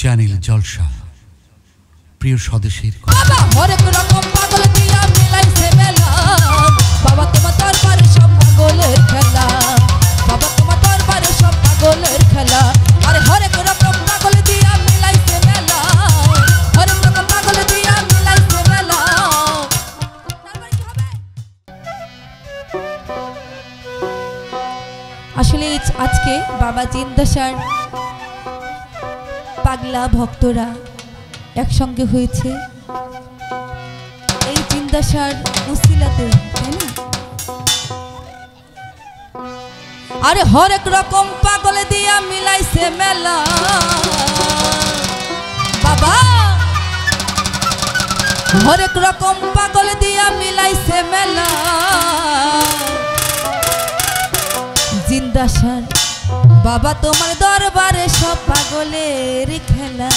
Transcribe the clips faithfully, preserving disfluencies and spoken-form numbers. channel জলসা প্রিয় স্বদেশীর বাবা হরেক রকম পাগল দিয়া মিলাইছে মেলা বাবা তোমার দরবারে সব পাগলের খেলা বাবা তোমার দরবারে সব পাগলের খেলা আর হরেক রকম পাগল দিয়া মিলাইছে মেলা হরেক রকম পাগল দিয়া মিলাইছে মেলা তারপরে কি হবে আসলে আজকে বাবা জিন্দা স্যার পাগলা ভক্তরা একসঙ্গে হয়েছে এই জিন্দাসার উসিলাতে তাই না আরে হরেক রকম পাগল দিয়া মিলাইছে মেলা বাবা হরেক রকম পাগল দিয়া মিলাইছে মেলা জিন্দাসার বাবা তোমার দরবারে সব পাগলের খেলা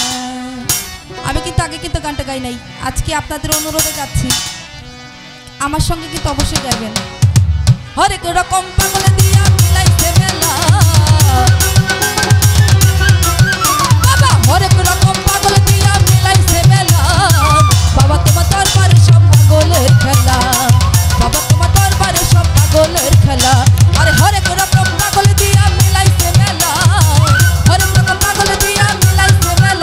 আমি কিন্তু আগে কিন্তু গানটা গাই নাই আজকে আপনাদের অনুরোধে যাচ্ছি আমার সঙ্গে কিন্তু অবশ্যই গাইবেন হরেক রকম পাগল দিয়া মিলাইছে মেলা বাবা হরেক রকম পাগল দিয়া মিলাইছে মেলা বাবা তোমার দরবারে সব পাগলের খেলা বাবা তোমার দরবারে সব পাগলের খেলা আর হরেক রকম পাগল দিয়া মিলাইছে মেলা হরেক রকম পাগল দিয়া মিলাইছে মেলা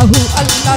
الله الله